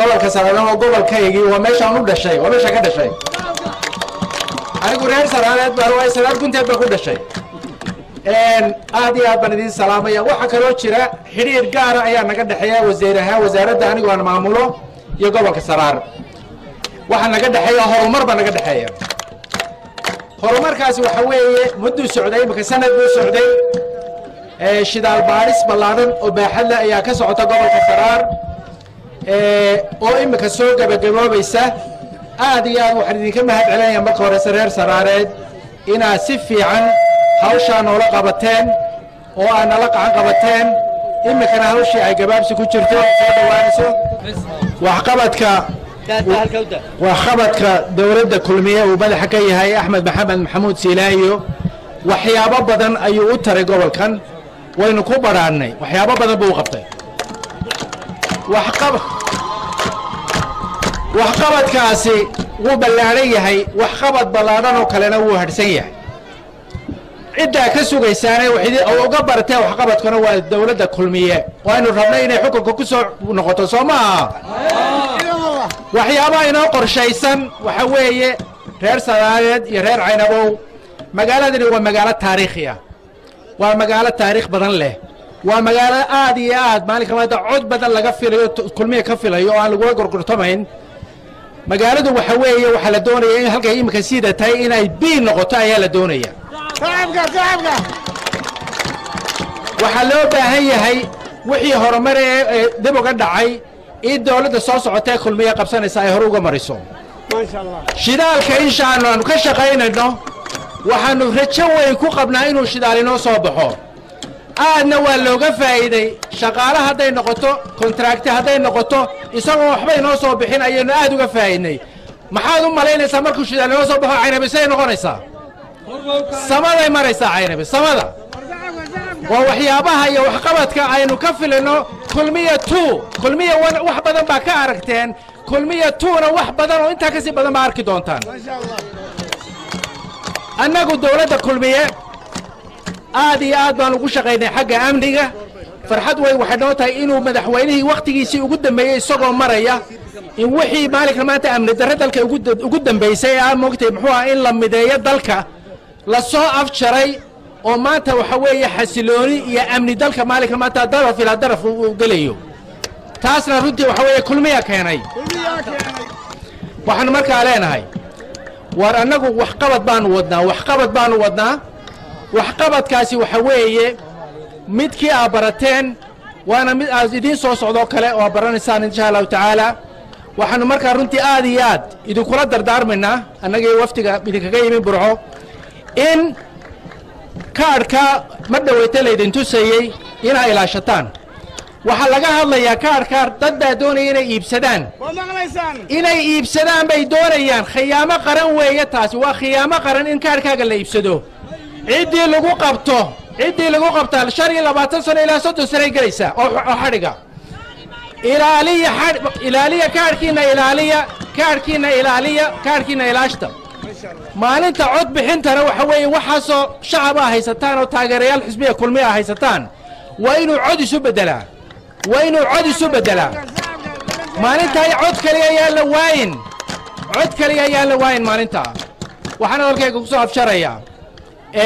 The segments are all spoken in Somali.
gobolka Saraagana oo gobolkaygii waa meeshaan u dhashay waa meesha ka dhashay anigu reer Saraagana baro ay salaad kunta ba ku dhashay een aad iyo aad baan idin salaamaya waxa kale jira xiriir gaar ah ayaa naga dhaxeeya wasiiraha wasaaradda anigu aan maamulo iyo gobolka Saraar waxa naga dhaxeeya horumar baan naga dhaxeeya horumarkaasi waxa weeye muddo socday marka sanad buu socday shidaal baaris balaadan oo baaxadla ayaa ka socota gobolka Saraar oo imika soo gabagaboobaysa aad iyo aad waxaan idinka mahadcelinayaa marka hore reer Saraareed inaa si fiican hawsha noo la qabateen oo aan la qacan qabateen imika hawsha ay gabaabsi ku jirto soo dhawaanayso waxqabadka dawladda kulmiye uu madax ka yahay Axmed Maxamed Maxamuud Silaayo waxyaabo badan ayuu u taray gobolkan waynu ku baraanay waxyaabo badan buu qabtay waxqabadkaasi wuu ballaaran yahay waxqabad ballaaran oo kalena wuu hadhsan yahay cidda ka sugaysaanay wixii oo uga bartay waxqabadkana waa dawladda kulmiye waynu rabnay inay xukunka ku soo noqoto Soomaaliya waxyaabo inoo qorshaysan waxa weeye reer Saraareed iyo reer Caynabow magaaladani waa magaalo taariikhi ah waa magaalo taariikh badan leh waa magaalo aad iyo aad maalinka maanta cod badan laga filayo kulmiye ka filayo oo aan lagu gorgortamayn magaaladu waxa weeye waxa la doonayaa in halka imika siidatay inay bi noqoto ayaa la doonayaa shacabka waxa loo baahan yahay wixii horumar ee dib uga dhacay in dawladda soo socota kulmiye qabsanaysa ay hor uga mariso ma sha Allah shidaalka insha Allah aanu ka shaqaynayno waxaanu rajo weyn ku qabnaa inuu shidaalino soo baxo aadna waa looga faa'iiday shaqaalaha haday noqoto contract haday noqoto isagoo waxba inoo soo bixin ayaynu aad uga faa'iidnay maxaad u malaynaysaa markuu shidaalino soo baxo caynabisay noqonaysaa samada ay maraysaa caynabis samada waa waxyaabaha iyo waxqabadka aynu ka filino kulmiye 2 kulmiye 1 wax badan baa ka aragteen kulmiye 2 na wax badan oo inta ka sii badan ma arki doontaan annagu dawladda kulmiye aad iyo aad baan ugu shaqaynay xagga amniga farxad way waxay noo tahay inuu madaxweynihii waqtigiisii ugu dambeeyay isagoo maraya in wixii maalinka maanta amni darro dalka ugu dambeysay aan moogtay muxuu ah in la mideeyo dalka la soo afjaray oo maanta waxa weeye xasilooni iyo amni dalka maalinka maanta daraf ila daraf u galayo taasna runtii waxa weeye kulmiye keenay waxaan markaa leenahay war annagu waxqabad baan wadnaa waxqabadkaasi waxa weeye midkii aad barateen waana mid aad idin soo socdo kale oo baranaysaan insha Allah taala waxaanu markaa runtii aad iyo aad idinkula dardaarmaynaa annaga ee waftiga idinkaga yimi burco in kaarka ma dhaweeyta leedin tusayay ina ilaashataan waxa laga hadlayaa kaarka dadda doonaya inay iibsadaan inay iibsadaan bay doonayaan khiyaamo qaran weeye taasi waa khiyaamo qaran in kaarkaaga la iibsado عدي لغو قبطة الشرية لباطل سنة إلى 6 سنة قريسة أو حرقة إلالية كاركينا إلاشتا ما لنت عود بحين ترى حوي وحاسو شعبها هيستان وتاقرية الحزبية كل مئة هيستان وإنو عود سبدلا ما لنت هاي عود كليا يا لوين ما لنت وحنا ولكي قصوها بشرية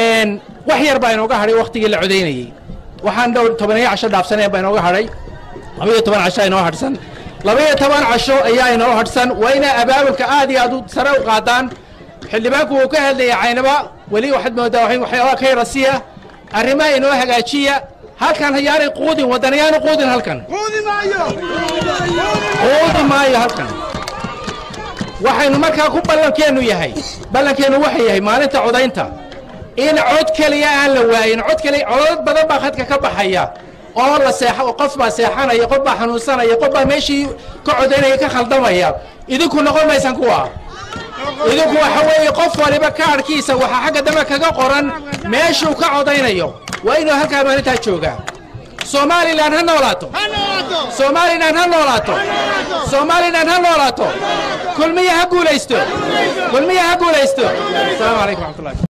een wax yar baan uga haray waqtigii la codeynayay waxaan dhaw 12 casho dhaafsanay baan uga haray 12 casho inoo hadhsan 12 casho ayaa inoo hadhsan wayna abaabulka aad iyo aad sare u qaadaan xildhibaanku uu ka hadlayay caynaba wali waxad moodaa waxyaabo ka rasiya arrimaha inoo hagaajiya halkan hayaaray qoodin wadanayaanu qoodin halkan qoodi maayo halkan waxaynu markaa ku ballankeenu waxay yahay maalinta codeynta إن عود كليا على وين عود كليا عود بدل ما خدك كبحية الله ساح وقفبة ساحنا يقبل حنوسنا يقبل ماشي كعودنا يكخل ضمية إذا كنا قوم يسنقوها إذا كنا حوي يقف ولا بكار كيسة وحاجة دمك كقرن ماشي وكعودنا يوم وين هالك ما نتشوجا سومالي لأنها نوراتو كل مية هقول يستو السلام عليكم ورحمة الله